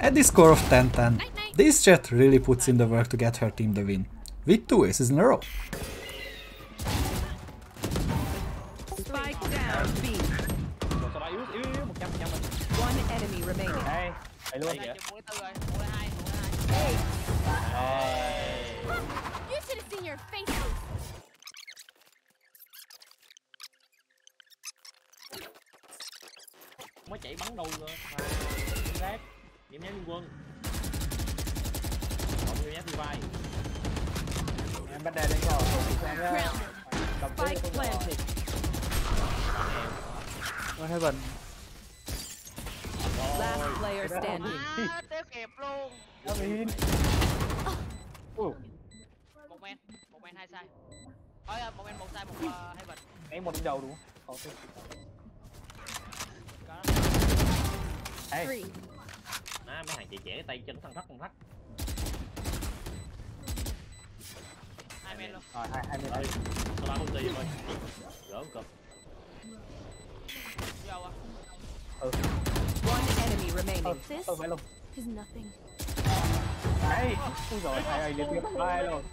At the score of 10-10, this jet really puts in the work to get her team the win, with 2 aces in a row. Mới chạy bắn đùi rồi. Lát. Điểm nhá Liên Quân. Còn nhiều nhát đi vai. Em bắt đè lên rồi. Cầm tay lên thì. Rồi hai bình. Last player standing. Tiếp kịp luôn. Amin. Một men hai sai. Ôi một men một sai một hai bình. Nãy một đầu đúng không? Ê, à, mấy thằng trẻ trẻ tay chân thằng thắt. Hai men luôn. Rồi, hai men rồi. Sao ba công ty rồi. Gỡ cục. Vô à. Ừ. One enemy remaining. This is nothing. Ê, rồi, hai ai liên tiếp hai luôn.